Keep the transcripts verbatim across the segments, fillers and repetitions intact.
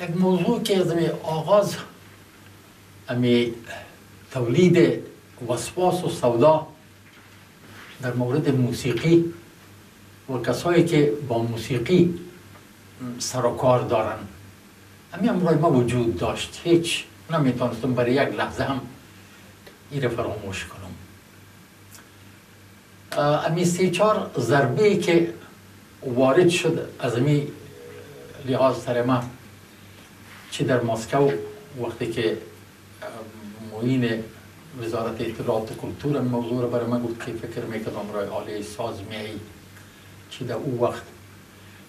یک موضوع که از می آغاز امی تولید وسواس و سودا در مورد موسیقی و کسایی که با موسیقی سر و کار دارن امی امروز ما وجود داشت. هیچ نمیتونستم برای یک لحظه هم این را فراموش کنم. امی سه چهار ضربه که وارد شد از امی لحاظ سر ما، چه در مسکو وقتی که معین وزارت اطلاعات و کلتور موضوع را برای من گفت که فکر میکردم رای آله ساز میایی، چه در او وقت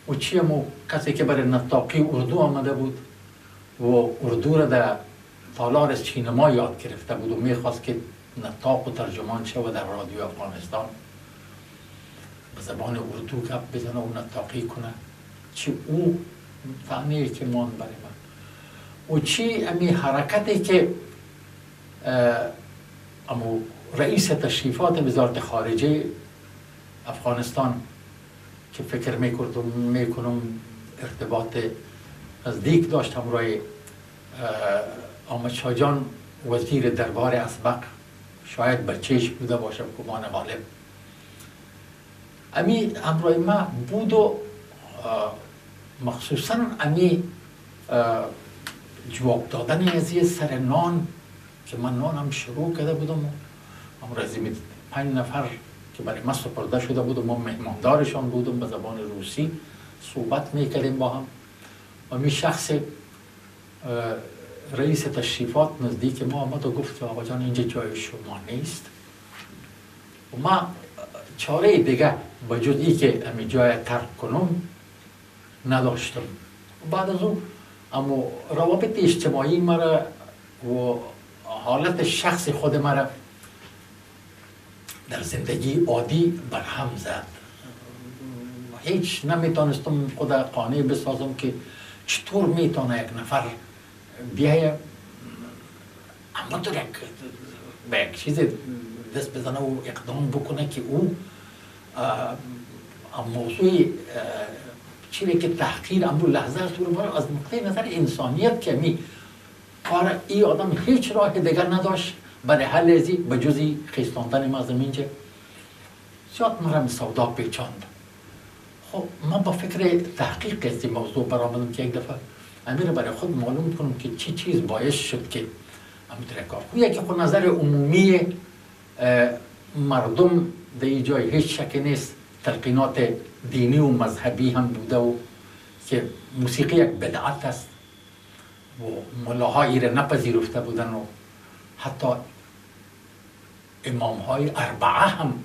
و چه مو کسی که برای نطاقی اردو آمده بود و اردو را در تالار سینما یاد گرفته بود و میخواست که نطاق و ترجمان شود در رادیو افغانستان به زبان اردو گپ بزنه و نطاقی کنه، چه او فهمیه که مان برای من و چی امی حرکتی که امو رئیس تشریفات وزارت خارجه افغانستان که فکر میکردم میکنم ارتباط نزدیک داشت همراه آمد شاه جان وزیر دربار اسبق، شاید بچهش بوده باشم گمان غالب، امی همراه ما بود و مخصوصا امی جواب دادن از یه سر نان که من نانم شروع کرده بودم و امروزی پنج نفر که برای ما سپرده شده بودم، ما مهماندارشان بودم، به زبان روسی صحبت میکردیم با هم و این شخص رئیس تشریفات نزدیک ما آمد و گفت آقا جان اینجا جای شما نیست و ما چاره دیگه به جز ای که همین جای ترک کنم نداشتم. بعد از اون اما روابط اجتماعی مرا و حالت شخص خود مرا در زندگی عادی برهم زد. هیچ نمیتونستم خود قانع بسازم که چطور میتونه یک نفر بیایه اما تو به یک چیز دست بزنه و اقدام بکنه که او موضوعی چیزی که تحقیر امرو لحظه است رو برای از نقطه نظر انسانیت که می کار ای آدم هیچ راه دیگر نداشت برای حل ازی به جزی خیستاندن ما از اینجا زیاد مرم سودا پیچاند. خب من با فکر تحقیق از این موضوع برآمدم که یک دفعه امیر برای خود معلوم کنم که چی چیز باعث شد که امیر کار خب یکی خود نظر عمومی مردم در این جای هیچ شک نیست تلقینات دینی و مذهبی هم بوده و که موسیقی یک بدعت است و ملاهای را نپذیرفته بودن و حتی امام های اربعه هم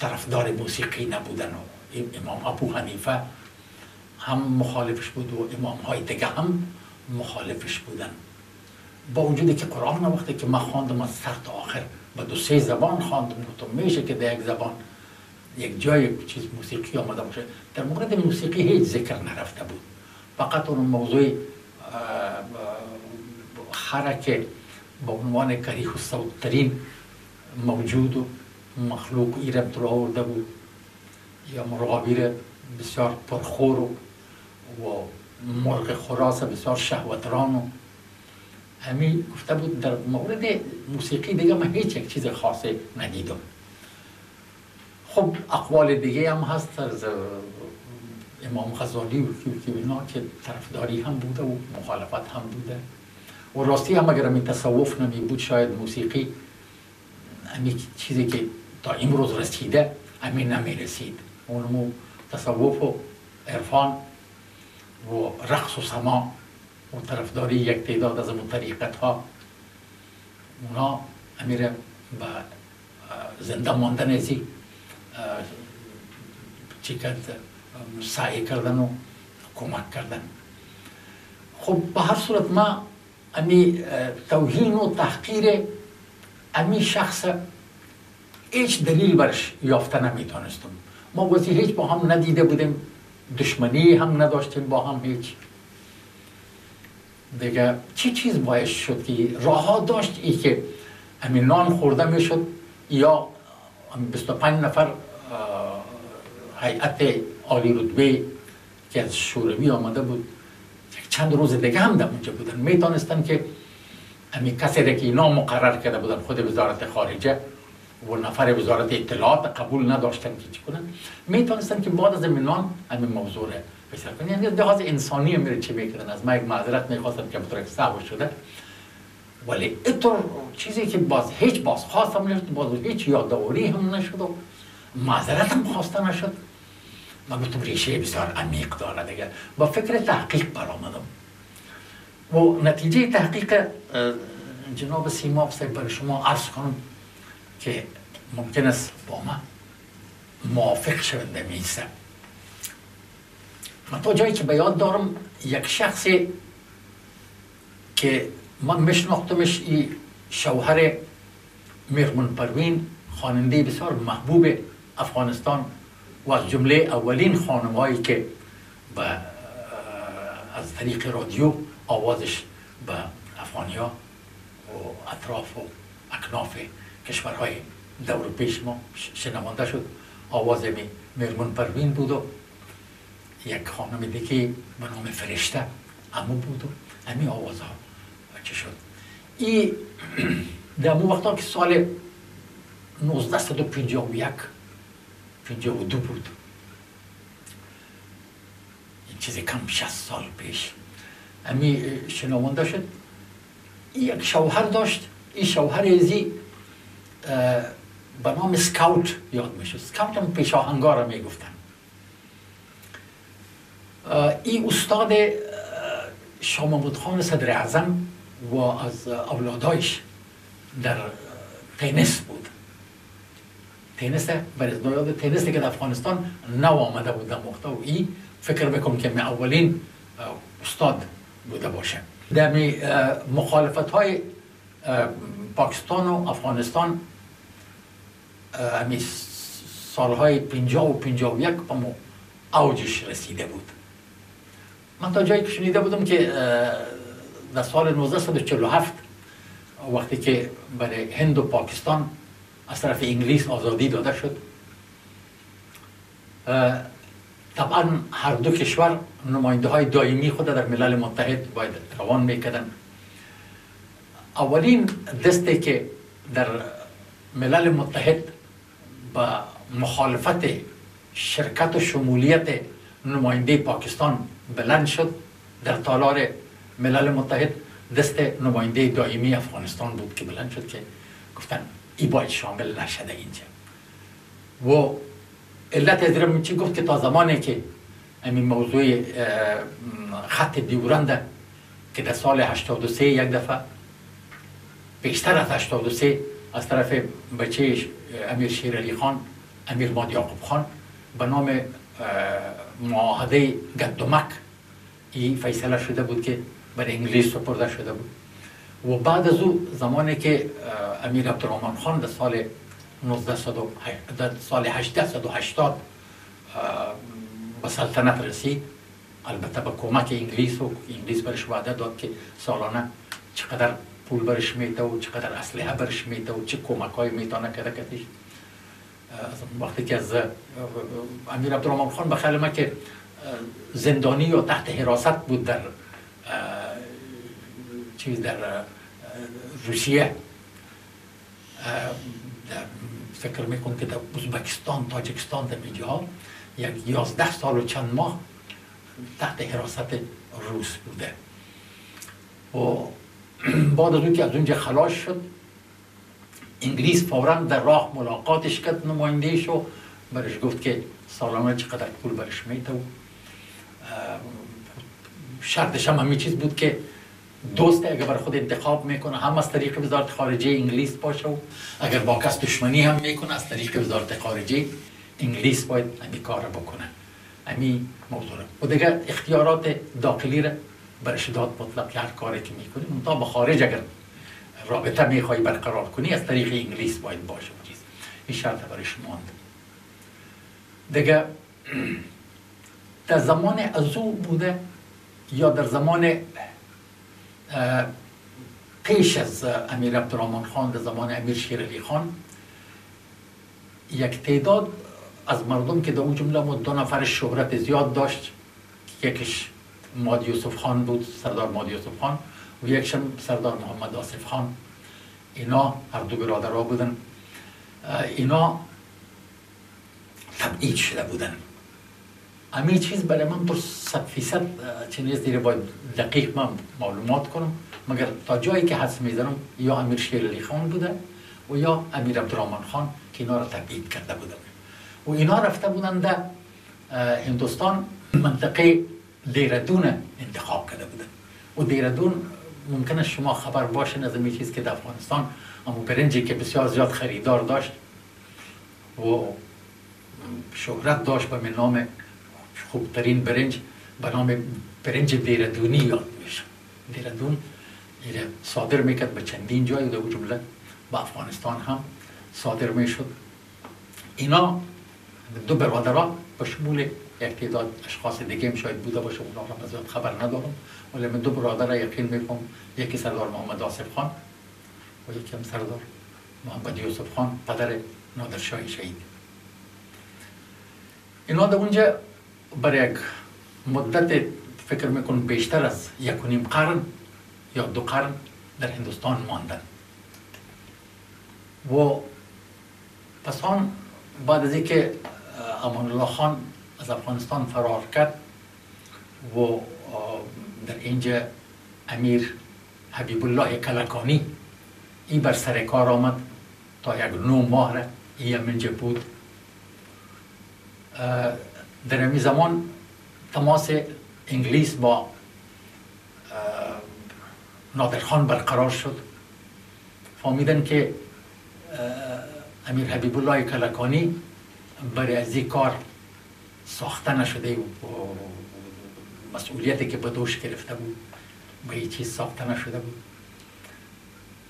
طرفدار موسیقی نبودن و امام ابو حنیفه هم مخالفش بود و امام های دیگه هم مخالفش بودن، با وجودی که قرآن وقتی که من خواندم از سر تا آخر به دو سه زبان خواندم گفتم میشه که در یک زبان یک جای چیز موسیقی آمده باشه. در مورد موسیقی هیچ ذکر نرفته بود، فقط اون موضوع حرکه با عنوان کریه الصوت ترین موجود و مخلوق ایرم تر آورده بود یا مرغابیر بسیار پرخور و مرغ خراس بسیار شهوتران و همین گفته بود. در مورد موسیقی دیگه من هیچ یک چیز خاصی ندیدم. خب اقوال دیگه هم هست از امام غزالی و که اینا که طرفداری هم بوده و مخالفت هم بوده و راستی هم اگر همین تصوف نمی بود شاید موسیقی همین چیزی که تا امروز رسیده همین نمی رسید. اونمو تصوف و عرفان ورقص وسماع وطرفداری یک تعداد از اون طریقت ها، اونا امیر به زنده ماندن ازی چیکت سعی کردن و کمک کردن. خب به هر صورت ما امی توهین و تحقیر امی شخص هیچ دلیل برش یافته نمیتونستم. ما وقتی هیچ با هم ندیده بودیم، دشمنی هم نداشتیم با هم، هیچ دیگه چی چیز باعث شد که راه ها داشت ای که همین نان خورده میشد یا بیست و پنج نفر هیئت عالی رتبه که از شوروی آمده بود چند روز دیگه هم در اونجا بودن، میتونستن که همین کسی را که اینا مقرر کرده بودن، خود وزارت خارجه و نفر وزارت اطلاعات قبول نداشتن که چی کنن، میتونستن که بعد از امینان همین موضوع را بسیار کنن. یعنی لحاظ انسانی میره چه میکردن. از من یک معذرت میخواستم که بطور صعب شده، ولی اینطور چیزی که باز هیچ بازخواست هم نشد، باز هیچ یادآوری هم نشد و معذرت هم خواسته نشد. من گفتم ریشه بسیار عمیق داره دیگه. با فکر تحقیق برآمدم و نتیجه تحقیق جناب سیماب صاحب برای شما عرض کنم که ممکن است با من موافق شونده میستم. من تا جایی که به یاد دارم یک شخصی که من میشناختمش، ای شوهر مهرگون پروین، خواننده بسیار محبوب افغانستان و از جمله اولین خانمایی که با از طریق رادیو آوازش به افغانیا و اطراف و اکناف کشورهای دور پیش ما شنوانده شد، آواز مهرگون پروین بود و یک خانم دیگه به نام فرشته امو بود و همین آوازها چه شد. این در امون وقتا که سال نوزده پنجاه و یک پنجاه و دو بود، این چیزی کم شصت سال پیش همین شنوانده شد. یک شوهر داشت، این شوهر ازی به نام سکاوت یاد میشد، سکاوت هم پیش آهنگار میگفتن. این استاد شاه محمود خان صدر اعظم و از اولادایش در تنیس بود. تنیس برای تنیس که در افغانستان نو آمده بود در مقطع و این فکر بکنم که اولین استاد بوده باشه. در مخالفت های پاکستان و افغانستان همی سالهای پنجاه و پنجاه و یک اوجش رسیده بود. من تا جایی که شنیده بودم که در سال نوزده چهل و هفت وقتی که برای هند و پاکستان از طرف انگلیس آزادی داده شد، طبعا هر دو کشور نماینده های دائمی خود در ملل متحد باید روان میکردن. اولین دسته که در ملل متحد با مخالفت شرکت و شمولیت نماینده پاکستان بلند شد در تالار ملل متحد، دست نماینده دائمی افغانستان بود که بلند شد که گفتن ای باید شامل نشده اینجا. و علت از این چی گفت که تا زمانی که همین موضوع خط دیورند که در سال هشتاد و سه یک دفعه بیشتر از هشتاد و سه از طرف بچه امیر شیرعلی خان، امیر ماد یعقوب خان به نام معاهده گندمک این فیصله شده بود که برای انگلیس سپرده شده بود. و بعد از او زمانی که امیر عبدالرحمن خان در سال هزار و هشتصد و هشتاد به سلطنت رسید، البته به کمک انگلیس، و انگلیس برش وعده داد که سالانه چقدر پول برش میده و چقدر اسلحه برش میده و چه کمک های میتونه کرده کتیش. وقتی که از امیر عبدالرحمن خان به خیال من که زندانی یا تحت حراست بود در چیز در روسیه، در فکر میکنم که در ازبکستان، تاجکستان، در اینجاها یک یازده سال و چند ماه تحت حراست روس بوده. و بعد از اون که از اونجا خلاص شد، انگلیس فوراً در راه ملاقاتش کرد نمایندهش و برش گفت که سالانه چقدر پول برش میده و شرطش هم همین چیز بود که دوست اگر بر خود انتخاب میکنه هم از طریق وزارت خارجه انگلیس باشه و اگر با کس دشمنی هم میکنه از طریق وزارت خارجه انگلیس باید همین کار بکنه. همین موضوع و دیگر اختیارات داخلی را برش داد مطلق که هر کاری که میکنی اونتا با خارج اگر رابطه میخوای برقرار کنی از طریق انگلیس باید باشه. این شرط برش ماند. دیگر در زمان ازو بوده یا در زمان پیش از امیر عبدالرحمن خان، در زمان امیر شیرعلی خان، یک تعداد از مردم که در اون جمله ما دو نفر شهرت زیاد داشت، یکش مادی یوسف خان بود، سردار مادی یوسف خان، و یکش سردار محمد آصف خان. اینا هر دو برادرها بودن. اینا تبعید شده بودن. همین چیز برای من تو صد فیصد چنیز دیره باید دقیق من معلومات کنم، مگر تا جایی که حدس میزنم یا امیر شیرعلی خان بوده و یا امیر عبدالرحمن خان که اینا را تبعید کرده بودن و اینا رفته بودن در هندوستان منطقه دیردون انتخاب کرده بودن. و دیردون ممکنه شما خبر باشین از این چیز که در افغانستان اما برنجی که بسیار زیاد خریدار داشت و شهرت داشت به نام خوبترین برنج به نام برنج دیردونی یاد میشه. دیردون صادر میکرد به چندین جای در جمله به افغانستان هم صادر میشد. اینا دو برادرها به شمول یک تعداد اشخاص دیگه هم شاید بوده باشه، اونا را زیاد خبر ندارم، ولی من دو برادر یقین میکنم، یکی سردار محمد آصف خان و یکی هم سردار محمد یوسف خان پدر نادرشاه شهید. اینا در اونجا برای یک مدت فکر میکنم بیشتر از یک و نیم قرن یا دو قرن در هندوستان ماندن و پس آن بعد از اینکه امان الله خان از افغانستان فرار کرد و در اینجا امیر حبیب الله کلکانی ای بر سر کار آمد تا یک نو ماه را ای منجه بود. در امی زمان تماس انگلیس با نادرخان برقرار شد. فهمیدن که امیر حبیب الله کلکانی برای از این کار ساخته نشده و مسئولیتی که به دوش گرفته بود به این چیز ساخته نشده بود.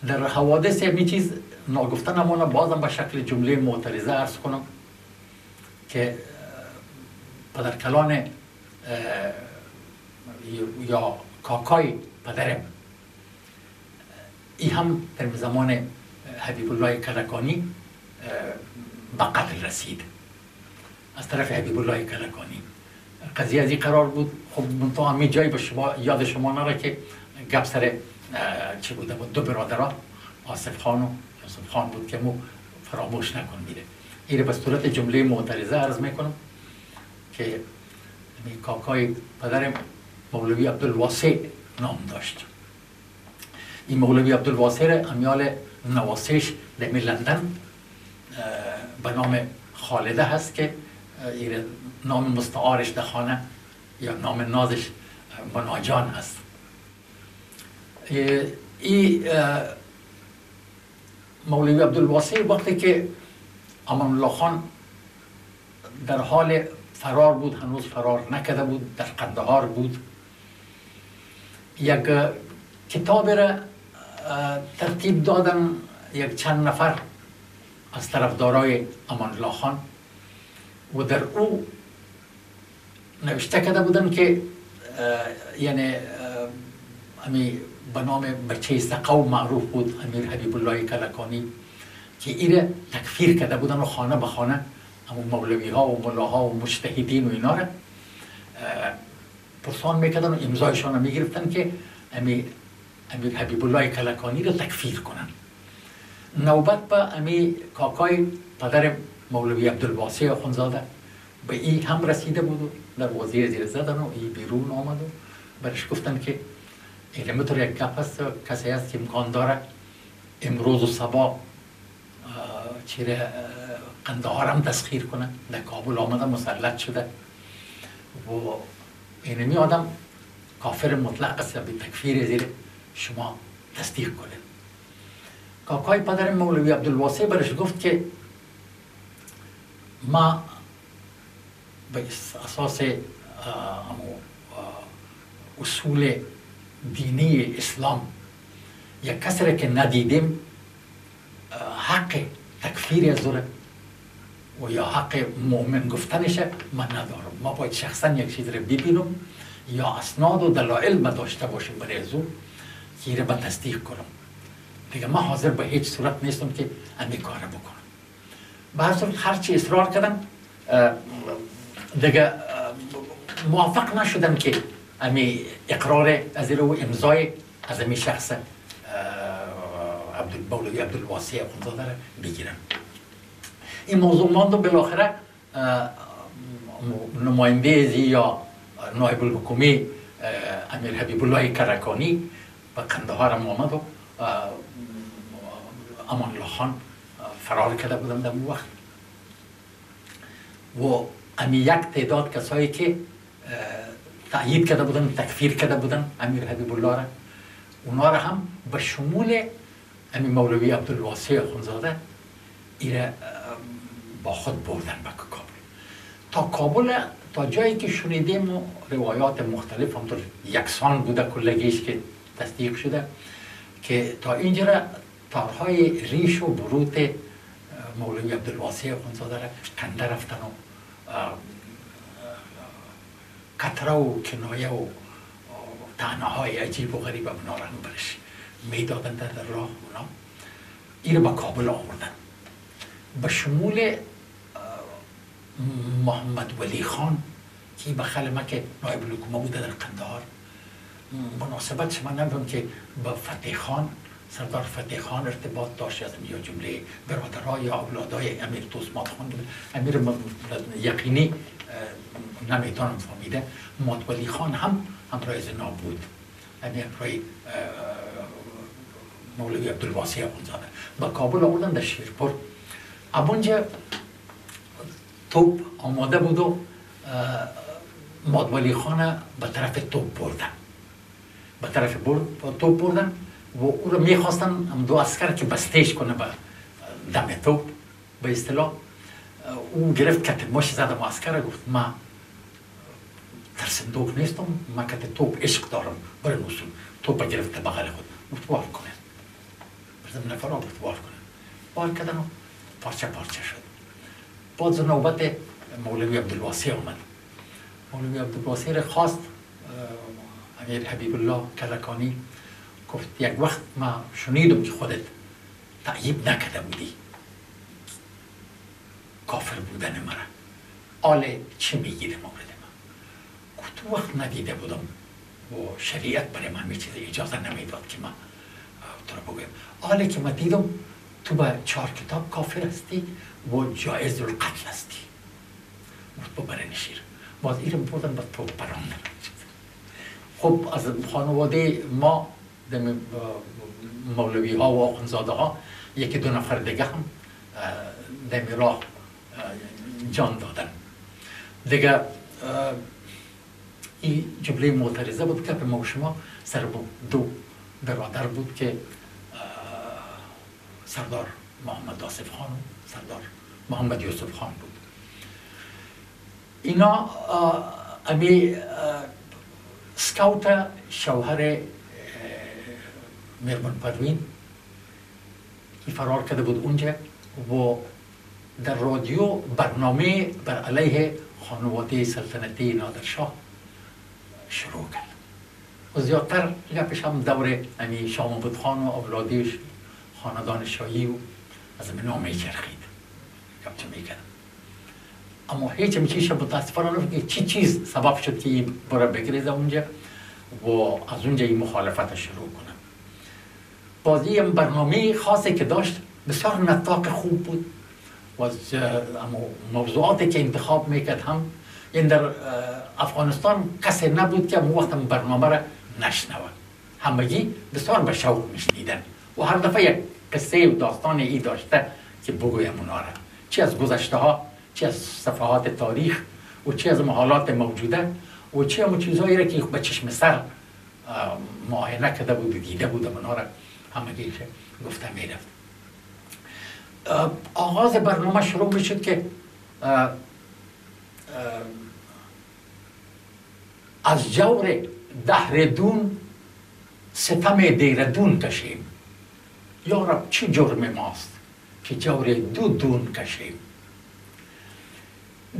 در حوادث این چیز ناگفته نمونه، بازم به شکل جمله معترضه عرض کنم که پدر کلان یا کاکای پدرم ای هم در زمان حبیب الله کلکانی به قتل رسید از طرف حبیب الله کلکانی. قضیه از این قرار بود. خب منطقه همین جایی به شما یاد شما نره که گپ سر چه بوده بود. دو برادرها آصف خان و یوسف خان بود که مو فراموش نکن میره. این به صورت جمله معترضه عرض میکنم که کاکای پدرم مولوی عبدالواسع نام داشت. این مولوی عبدالواسع را امیال نواسش در لندن به نام خالده هست که نام مستعارش در خانه یا نام نازش مناجان هست. این مولوی عبدالواسع وقتی که امان الله خان در حال فرار بود، هنوز فرار نکرده بود، در قندهار بود، یک کتاب را ترتیب دادن یک چند نفر از طرفدارای امان الله خان و در او نوشته کرده بودن که یعنی امی به نام بچه سقو معروف بود امیر حبیب الله کلکانی که ایره تکفیر کرده بودن و خانه به خانه همون مولوی ها و ملاها و مجتهدین و اینا را پرسان میکردن و امضایشان را میگرفتن که امی امیر حبیب الله کلکانی را تکفیر کنن. نوبت به امی کاکای پدر مولوی عبدالواسع خونزاده به ای هم رسیده بود و در وزیر زیر زدن و ای بیرون آمد و برش گفتن که این مطور یک گپ است و کسی هست که امکان داره امروز و صبا چیره قندهار هم تسخیر کنه. در کابل آمده مسلط شده و يعني آدم کافر مطلق است به تکفیر زیر شما تصدیق کنه. کاکای پدر مولوی عبدالواسع برش گفت که ما به اساس اصول دینی اسلام یک کسی را که ندیدیم حق تکفیر زور و یا حق مؤمن گفتنش من ندارم. ما باید شخصا یک چیز را ببینم یا اسناد و دلایل ما داشته باشیم برای از او که این را به تصدیق کنم. دیگه ما حاضر به هیچ صورت نیستم که امی کار را بکنم. به هر صورت هرچی اصرار کردم دیگه موفق نشدم که امی اقرار از او امضای از امی شخص مولوی عبدالواسع اخوندزاده را بگیرم. این موضوع ماند و بالاخره نماینده یا نایب الحکومی امیر حبیب الله کرکانی به قندهار آمد و امان الله خان فرار کرده بودم در اون وقت و امی یک تعداد کسایی که تأیید کرده بودن، تکفیر کرده بودن امیر حبیب الله را، اونا را هم به شمول امی مولوی عبدالواسع اخوندزاده ایره با خود بردن به کابل. تا کابل تا جایی که شنیدیم و روایات مختلف همطور یکسان بوده کلگیش که تصدیق شده که تا اینجا را تارهای ریش و بروت مولوی عبدالواسع اخوندزاده را کنده رفتن و کتره و کنایه و تنه های عجیب و غریب اونا را برش میدادند در راه اونا. این را به کابل آوردن به شمول محمد ولی خان که به خلمه که نایب الحکومه بوده در قندهار. مناسبت شما نمیدونم که با فتح خان، سردار فتح خان ارتباط داشت، از یا جمله برادرها یا اولادای امیر توسمات خان بوده. امیر یقینی نمیتونم فهمیده. محمد ولی خان هم همراه زنا بود، همراه مولوی عبدالواسع اخوندزاده. به کابل آوردن در شیرپور. ابونجا توپ آماده بود و مادولی خانه به طرف توپ بردن، به طرف توپ بردن و او رو میخواستن دو عسکر که بستهش کنه به دم توپ به اصطلاح. او گرفت کت مش زد و عسکر گفت ما ترسندوک نیستم، ما کت توپ عشق دارم، برای نوسون توپ گرفت بغل خود گفت وار کنه. بردم نفرا گفت وار کنه، وار کردن و پارچه پارچه شد. باز نوبت مولوی عبدالواسع آمد. مولوی عبدالواسع را خواست امیر حبیب الله کرکانی، گفت یک وقت ما شنیدم که خودت تعییب نکرده بودی کافر بودن مرا، آل چی میگیره مورد ما؟ گفت تو وقت ندیده بودم و شریعت برای من همه چیز اجازه نمیداد که من تو را بگویم. آله که من دیدم تو با چهار کتاب کافر هستی و جایز القتل هستی. مرد ببره نشیر. باز ایرم بودن باید توب براندن. خب از خانواده ما مولوی ها و اخوندزاده ها یکی دو نفر دیگه هم دمی راه جان دادن. دیگه این جمله معترضه بود که به ما و شما سر دو برادر بود که سردار محمد آصف خان و سردار محمد یوسف خان بود. اینا امی سکاوت شوهر میرمن پروین که فرار کرده بود اونجا و در رادیو برنامه بر علیه خانواده سلطنتی نادرشاه شروع کرد و زیادتر گپش هم دور امی شامبود خان و اولادیش خاندان شاهی و از امنا میچرخید کپچه میکنم. اما هیچ چیزش متاسفانه نفت که چی چیز سبب شد که این بره بگریزه اونجا و از اونجا این مخالفت شروع کنم. بازی این برنامه خاصی که داشت بسیار نطاق خوب بود و اما موضوعاتی که انتخاب میکرد هم این در افغانستان کسی نبود که اون وقت برنامه را نشنوه. همگی بسیار به شوق میشنیدن و هر دفعه یک قصه و داستان ای داشته که بگویم اونا را، چی از گذشته ها، چی از صفحات تاریخ و چی از محالات موجوده و چه همون چیزهایی را که به چشم سر معاینه کرده بود و دیده بود و منها را همگیش گفته میرفت. آغاز برنامه شروع میشد که از جور دهردون ستم دیردون کشیم، یا رب چه جرم ماست که جور دو دون کشیم.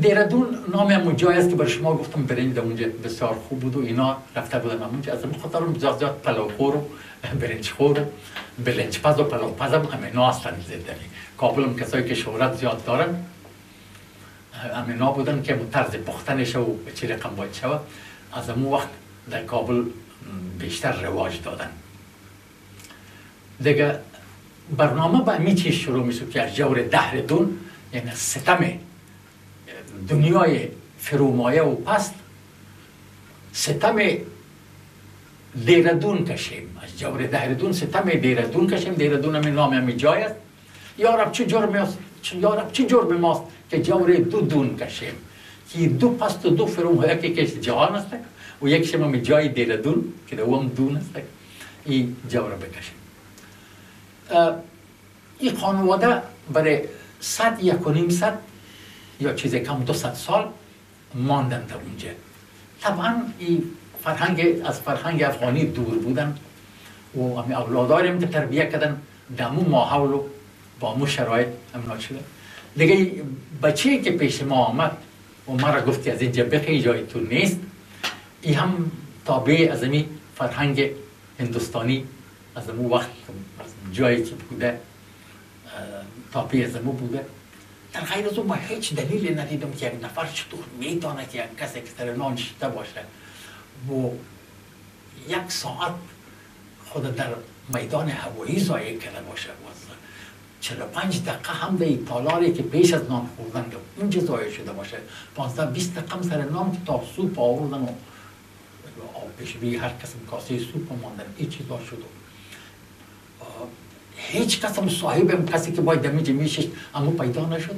دیردون نام همون جایی است که بر شما گفتم برنج در اونجا بسیار خوب بود و اینا رفته بودم همونجا، از همون خاطرم زیاد زیاد پلاوخور و برنجخور و برنجپز و پلاوپز هم امینا هستند. زندگی کابل هم کسایی که شهرت زیاد دارن امینا بودن که طرز پختنش و چی رقم باید شود. از همون وقت در کابل بیشتر رواج دادن دیگه. برنامه به امی چیز شروع میشود که از جور دهردون، یعنی ستم دنیای فرومایه و پست، ستم دیردون کشیم. از جور دهردون ستم دیردون کشیم. دیردون همین نام همین جای است. یارب چه جرم است، یارب چه جرم ماست که جور دو دون کشیم، که دو پست و دو فرومایه که کشت جهان است و یکش همین جای دیردون که دو هم دون است این جور بکشیم. این خانواده برای صد یک و نیم صد یا چیز کم دو صد سال ماندن در اونجا. طبعا این فرهنگ از فرهنگ افغانی دور بودن و امی اولاداریم که تربیه کردن دمو ماحول و با مو شرایط امنا شده. دیگه بچه که پیش ما آمد و ما را گفتی از اینجا بخی جای تو نیست، این هم تابع از امی فرهنگ هندوستانی از امو وقت جایی که بوده تابع از امو بوده. در غیر از اون ما هیچ دلیل ندیدم که یک نفر چطور میتونه که یک کسی که سر نان شده باشه و یک ساعت خود در میدان هوایی ضایع کرده باشه. چرا پنج دقیقه هم در تالاری که پیش از نان خوردن که اونجا ضایع شده باشه، پانزده بیست دقیقه سر نان که تا سوپ آوردن و پیش بی هر کسی کاسه سوپ ماندن این چیزا شده. هیچ کس هم صاحبم کسی که باید دمیجه میشش اما پیدا نشد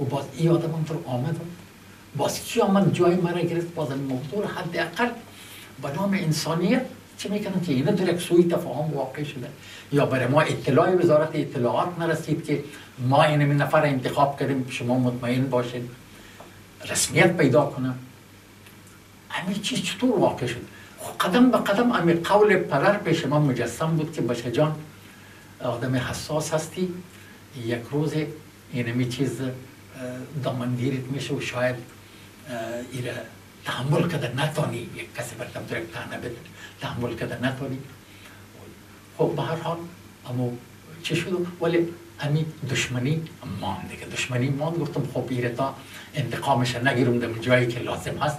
و باز ای آدم هم تو آمد و باز کی آمد جای مرا گرفت. باز این موضوع حداقل به نام انسانیت چه میکنن که اینا در یک سوی تفاهم واقع شده، یا برای ما اطلاع وزارت اطلاعات نرسید که ما این من نفر انتخاب کردیم شما مطمئن باشید رسمیت پیدا کنه. همین چیز چطور واقع شد؟ قدم به قدم همین قول پرر پیش ما مجسم بود که بشه جان آدم حساس هستی، یک روز اینمی چیز دامنگیرت میشه و شاید ایره تحمل کده نتانی، یک کسی برتم درک تحنه بده تحمل کده نتانی. خب به هر حال اما چه شد؟ ولی امی دشمنی مان دیگه، دشمنی مان. گفتم خب ایره تا انتقامش نگیرم در جایی که لازم هست.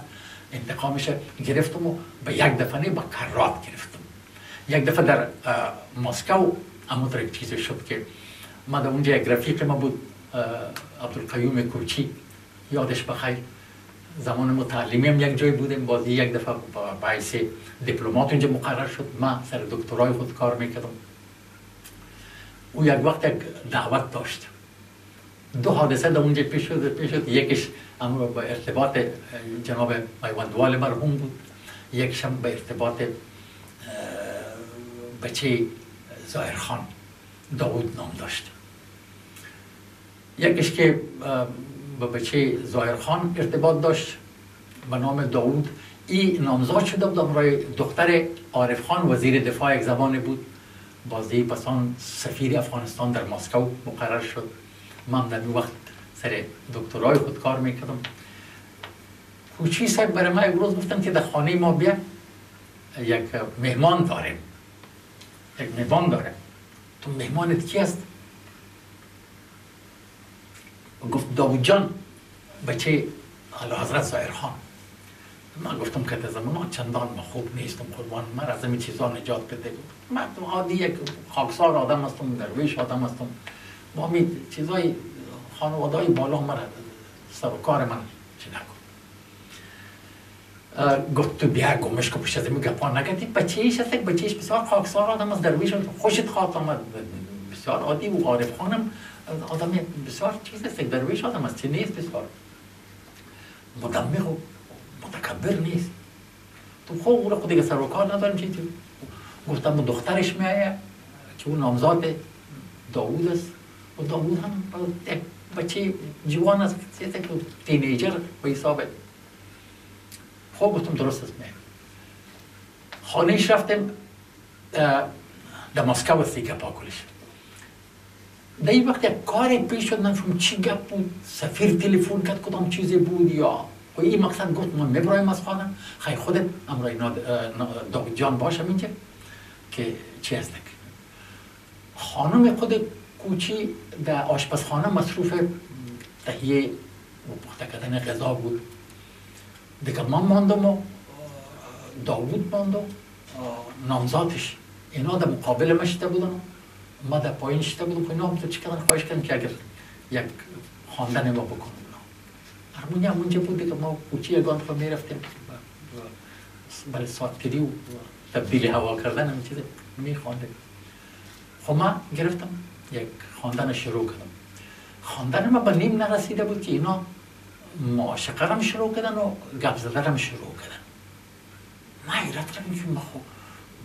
انتقامش گرفتم و به یک دفعه با کرات گرفتم. یک دفعه در مسکو اما در یک چیز شد که ما در اونجا یک رفیق ما بود عبدالقیوم کوچی یادش بخیر، زمان متعلمی هم یک جای بودیم. بازی یک دفعه باعث دیپلمات اونجا مقرر شد. من سر دکترای خود کار میکردم. او یک وقت یک دعوت داشت. دو حادثه در اونجا پیش شد. یکیش امرو با ارتباط جناب میوندوال مرحوم بود، یکیش هم به ارتباط بچه ظاهر خان داود نام داشت. یکیش که به بچه ظاهر خان ارتباط داشت به نام داود، این نامزاد شده بود امرای دختر عارف خان وزیر دفاع یک زمان بود. بازی پسان سفیر افغانستان در مسکو مقرر شد. من در اون وقت سر دکترای خود کار میکردم. کوچی صاحب برای من امروز گفتن که در خانه ما بیا یک مهمان داریم، یک مهمان داره. تو مهمانت کی است؟ گفت داود جان بچه اعلیحضرت ظاهر خان. من گفتم که در زمان چندان ما خوب نیستم قربان، من از این چیزا نجات بده. من عادی یک خاکسار آدم هستم، درویش آدم هستم، با می چیزای خانوادهای بالا من سر کار من چی نکن. گفت تو بیا گمش که پشت از این گپان نکردی، بچه ایش هست، بچه ایش بسیار خاکسار آدم از درویش خوشت خواهد آمد، بسیار عادی و عارف خانم آدم بسیار چیز هست، درویش آدم هست چی نیست، بسیار مدمغ و متکبر نیست. خب خود دیگه سر و کار نداریم چی تو. گفتم اون دخترش میایه که اون نامزاد داوود است و داوود هم بچه جوان است که تینیجر به حسابه. خب گفتم درست است میایم. خانهش رفتم در مسکو است دیگه پاکولش. در این وقت یک کاری پیش شد نمیشون چی گپ بود سفیر تلفن کرد کدام چیزی بود یا و این مقصد گفت من میبرایم از خانه خیلی خودت امرای داوود جان باشم اینجا که چی هست نکن خانم خود کوچی در آشپزخانه مصروف تهیه و پخته کردن غذا بود دیگه من ماندم و داوود ماند و نامزادش اینا در مقابل من شده بودن و ما در پایین شده بودم که اینا هم تو چی کردن خواهش کردن که اگر یک خواندن ما بکنم هرمونی هم اونجا بود که ما کوچی یگان خود میرفتیم برای سادگیری و تبدیل هوا کردن همین چیز میخوانده خب من گرفتم یک خواندن شروع کردم خواندن ما به نیم نرسیده بود که اینا معاشقه هم شروع کردن و گپ زدن هم شروع کردن من حیرت کردم که ما خب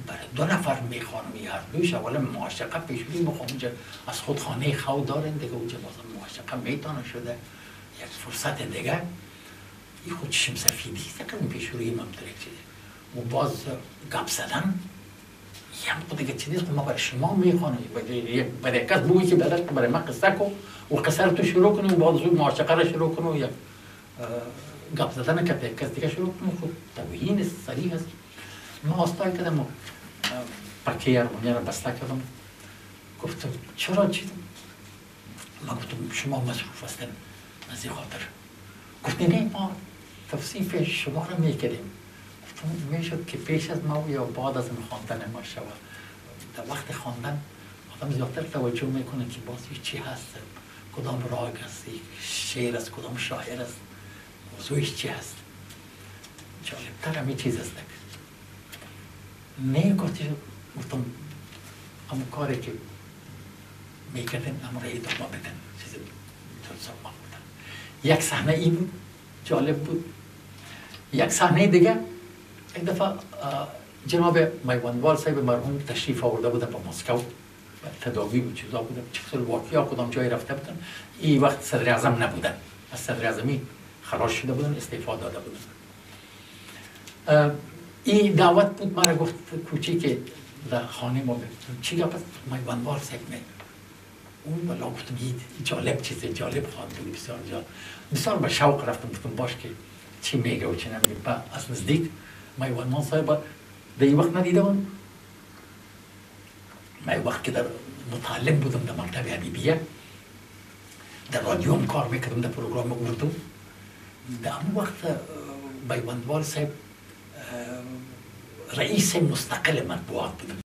برای دو نفر میخوانم یه هر دویش اولا معاشقه پیش بیم خب اونجا از خود خانه خود دارن دیگه اونجا بازم معاشقه میتانه شده یک فرصت دیگه ای خودشم سفیدی سکرم پیش روی ممترک شده و باز گپ زدن یه هم خود دیگه چیزی که ما برای شما میخوانم برای کس بوی که بدرد برای من قصه کو و قصه رو تو شروع کنی و باز رو معاشقه رو شروع کنی و یک گپ زدن که کس دیگه شروع کنی خود توهین است صریح است ما آستای کدم و پکه ارمونی رو بسته کردم گفتم چرا چیدم؟ ما گفتم شما مصروف هستن از این خاطر گفت نه ما توصیف شما رو میکردیم گفتم میشد که پیش از ما یا بعد از خواندن ما شود در وقت خواندن آدم زیادتر توجه میکنه که باز چی هست کدام راگ است شعر است کدام شاعر است موضوعش چی هست جالبتر همین چیز است نه گفتم همون کاری که میکردن امره ادامه بدن چیزی تلسام یک صحنه ای بود جالب بود یک صحنه دیگه یک دفعه جناب میوانوال صاحب مرحوم تشریف آورده بودن به مسکو تداوی بود چیزا بودن چکسلواکی ها کدام جای رفته بودن این وقت صدر اعظم نبودن از صدر اعظمی خلاص شده بودن استعفا داده بودن این دعوت بود مرا گفت کوچی که در خانه ما بود چی گفت میوانوال صاحب اون بالا گفتم جالب چیزه جالب خواندم بسیار جالب بسیار به شوق رفتم گفتم باش که چی میگه و چی نمیگه با از نزدیک میوانوال صاحب در این وقت ندیده بودم من این وقت که در متعلم بودم در مکتب حبیبیه در رادیو هم کار میکردم در پروگرام اردو در اون وقت میوانوال صاحب رئیس مستقل مطبوعات بودم